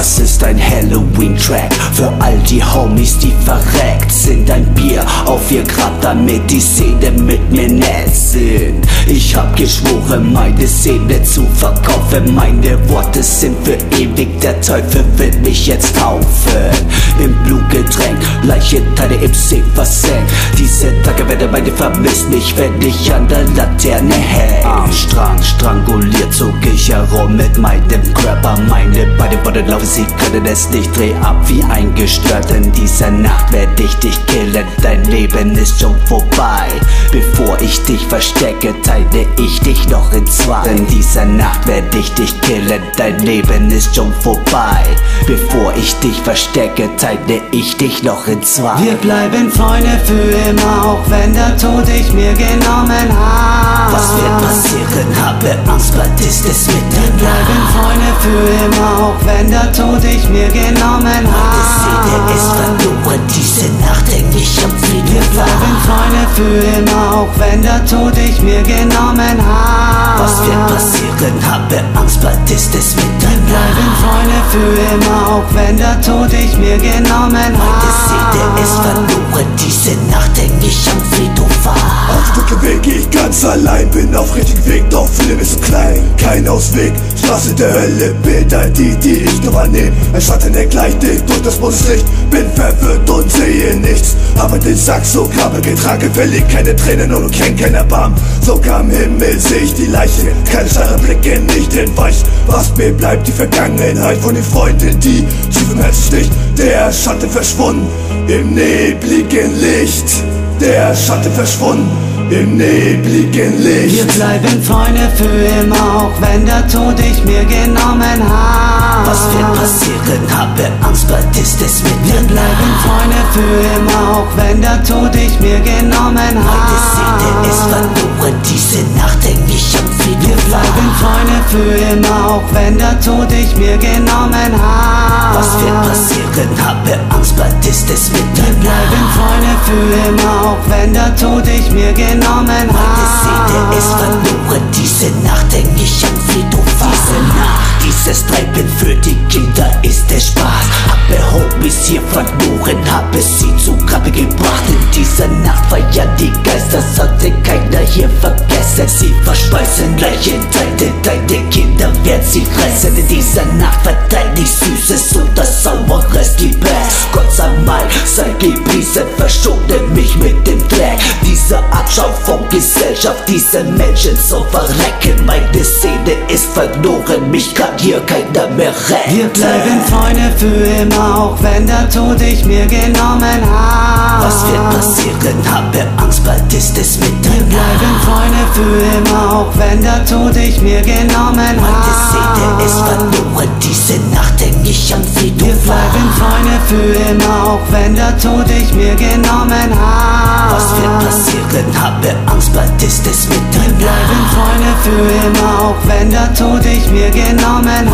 Das ist ein Halloween-Track für all die Homies, die verreckt sind. Ein Bier auf ihr Grab, damit die Seele mit mir nett sind. Ich hab geschworen, meine Seele zu verkaufen. Meine Worte sind für ewig, der Teufel will mich jetzt kaufen. Im Blutgetränk, Leiche, Teile im See versenkt. Diese Tage werde meine vermisst, mich, wenn ich an der Laterne häng. Am Strang stranguliert, zog ich herum mit meinem Körper. Meine Beine wollen laufen, sie können es nicht. Dreh ab wie eingestört, in dieser Nacht werde ich dich killen. Dein Leben ist schon vorbei. Bevor ich dich verstecke, teile ich dich noch in zwei. In dieser Nacht werde ich dich killen, dein Leben ist schon vorbei. Bevor ich dich verstecke, teile ich dich noch in zwei. Wir bleiben Freunde für immer, auch wenn der Tod dich mir genommen hat. Was wird passieren, habe Angst, bald ist es mit dir. Wir bleiben Freunde für immer, auch wenn der Tod dich mir genommen hat. Meine Seele ist verloren, diese Nacht häng ich am Frieden. Wir bleiben Freunde für immer, auch wenn der Tod dich mir genommen hat. Was wird passieren, habe Angst, bald ist es mit dir. Wir bleiben Freunde für immer, auch wenn der Tod dich mir genommen hat. Meine Seele ist verloren, diese Nacht häng ich am Friedhof war. Auf Stücke Weg geh ich ganz allein, bin auf richtigen Weg, doch fühle mich so klein. Kein Ausweg, Straße der Hölle, Bilder, die ich nur annehm. Ein Schatten, der gleich dicht durch das Mondlicht. Bin verwirrt und sehe nichts, aber den Sack so grabe getragen, verleg keine Tränen und kenn kein Erbarmen. Sogar am Himmel seh ich die Leiche, keine starre Blicke, nicht entweicht. Was mir bleibt, die Vergangenheit von den Freunden, die tief im Herzen sticht. Der Schatten verschwunden, im nebligen Licht. Der Schatten verschwunden, im nebligen Licht. Wir bleiben Freunde für immer, auch wenn der Tod dich mir genommen hat. Was wird passieren, habe Angst, bald ist es mit mir. Wir bleiben Freunde für immer, auch wenn der Tod dich mir genommen hat. Meine Seele ist verloren, diese Nacht häng ich am Friedhof. Wir bleiben Freunde für immer, auch wenn der Tod dich mir genommen hat. Was wird passieren, habe Angst, bald ist es mit mir. Wir bleiben Freunde für immer, auch wenn der Tod dich mir genommen hat. Meine Seele ist verloren, diese Nacht häng ich am Friedhof. Diese Nacht, dieses Treiben für die Kinder ist der Spaß. Habe Hobbys hier verloren, habe sie zu Grabe gebracht. In dieser Nacht feiern die Geister, sollte keiner hier vergessen. Sie verspeisen Leichen, deine Kinder werden sie fressen. In dieser Nacht verteilt ich Süßes und das Saueres, Liebe. Gott sei mal, sei gepriesen, verschone mich mit dem Dreck. Dieser Abschau von Gesellschaft, diese Menschen so verrecken. Meine Seele ist verloren, mich kann hier keiner mehr retten. Wir bleiben Freunde für immer, auch wenn der Tod dich mir genommen hat. Was wird passieren, habe Angst, bald ist es mit dir. Wir bleiben Freunde für immer, auch wenn der Tod dich mir genommen hat. Meine Seele ist verloren, diese Nacht häng ich am Friedhof. Wir bleiben Freunde für immer, auch wenn der Tod dich mir genommen hat. Was wird passieren, habe Angst, bald ist es mit dir. Wir bleiben Freunde für immer, auch wenn der Tod dich mir genommen hat.